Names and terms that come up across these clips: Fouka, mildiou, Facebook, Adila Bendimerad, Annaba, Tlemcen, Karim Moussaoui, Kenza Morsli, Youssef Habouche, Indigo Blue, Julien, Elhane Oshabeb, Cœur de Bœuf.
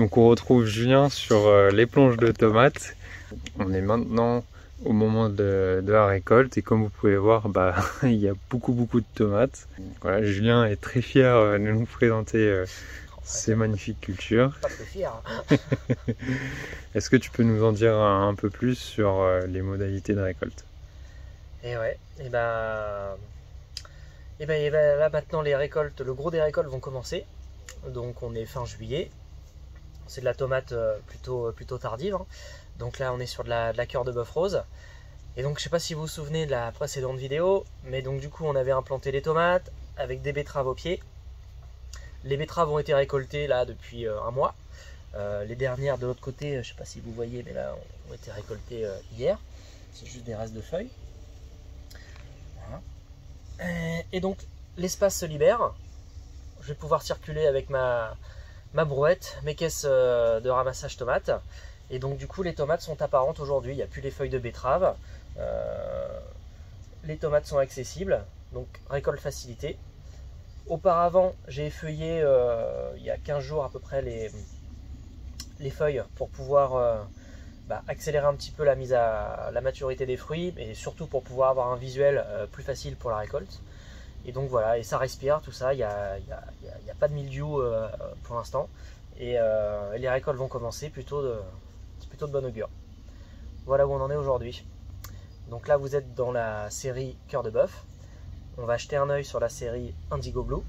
Donc on retrouve Julien sur les plonges de tomates. On est maintenant au moment de la récolte et comme vous pouvez voir, bah, il y a beaucoup de tomates. Voilà, Julien est très fier de nous présenter ces magnifiques cultures. Pas très fier. Est-ce que tu peux nous en dire un peu plus sur les modalités de récolte? Et ouais, et ben là maintenant les récoltes, le gros des récoltes vont commencer. Donc on est fin juillet. C'est de la tomate plutôt tardive. Hein. Donc là on est sur de la cœur de bœuf rose. Et donc je sais pas si vous vous souvenez de la précédente vidéo, mais donc du coup on avait implanté les tomates avec des betteraves au pied. Les betteraves ont été récoltées là depuis un mois. Les dernières de l'autre côté, je sais pas si vous voyez, mais là ont été récoltées hier. C'est juste des restes de feuilles. Et donc l'espace se libère, je vais pouvoir circuler avec ma brouette, mes caisses de ramassage tomates. Et donc du coup les tomates sont apparentes aujourd'hui, il n'y a plus les feuilles de betterave, les tomates sont accessibles, donc récolte facilitée. Auparavant j'ai effeuillé il y a 15 jours à peu près les feuilles pour pouvoir accélérer un petit peu la mise à la maturité des fruits et surtout pour pouvoir avoir un visuel plus facile pour la récolte. Et donc voilà, et ça respire tout ça, il n'y a pas de mildiou pour l'instant et les récoltes vont commencer plutôt de bon augure. Voilà où on en est aujourd'hui. Donc là vous êtes dans la série Cœur de Bœuf, on va jeter un œil sur la série Indigo Blue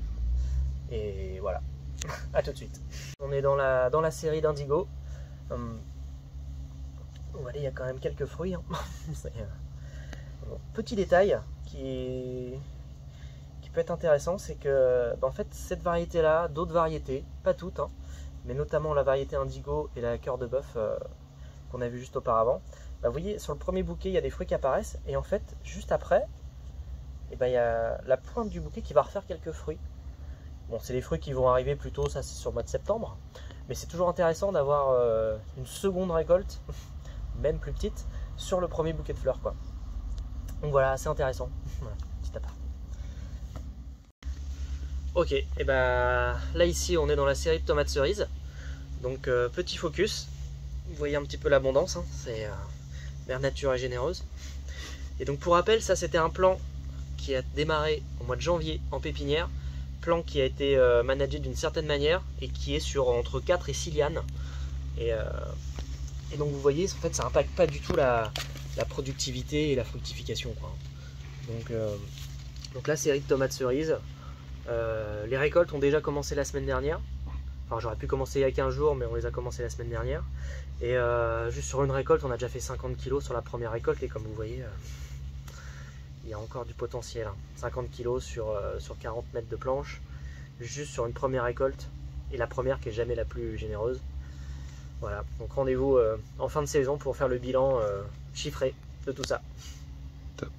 et voilà, à tout de suite. On est dans la série d'Indigo. Allez, il y a quand même quelques fruits. Hein. Petit détail qui peut être intéressant, c'est que en fait cette variété-là, d'autres variétés, pas toutes, hein, mais notamment la variété Indigo et la cœur de bœuf qu'on a vu juste auparavant, bah, vous voyez sur le premier bouquet il y a des fruits qui apparaissent et en fait juste après il y a la pointe du bouquet qui va refaire quelques fruits. Bon, c'est les fruits qui vont arriver plus tôt, ça c'est sur le mois de septembre, mais c'est toujours intéressant d'avoir une seconde récolte même plus petite, sur le premier bouquet de fleurs, quoi. Donc voilà, c'est intéressant. Voilà, petit appart. Ok, et bah là ici on est dans la série de tomates cerises. Donc petit focus, vous voyez un petit peu l'abondance, hein. C'est mère nature est généreuse. Et donc pour rappel, ça c'était un plan qui a démarré au mois de janvier en pépinière, plan qui a été managé d'une certaine manière et qui est sur entre 4 et 6 lianes. Et donc vous voyez, en fait, ça n'impacte pas du tout la productivité et la fructification, quoi. Donc la série de tomates cerises, les récoltes ont déjà commencé la semaine dernière. Enfin, j'aurais pu commencer il y a 15 jours, mais on les a commencé la semaine dernière. Et juste sur une récolte, on a déjà fait 50 kg sur la première récolte. Et comme vous voyez, il y a encore du potentiel. Hein. 50 kg sur 40 mètres de planche, juste sur une première récolte. Et la première qui est jamais la plus généreuse. Voilà, donc rendez-vous en fin de saison pour faire le bilan chiffré de tout ça. Top.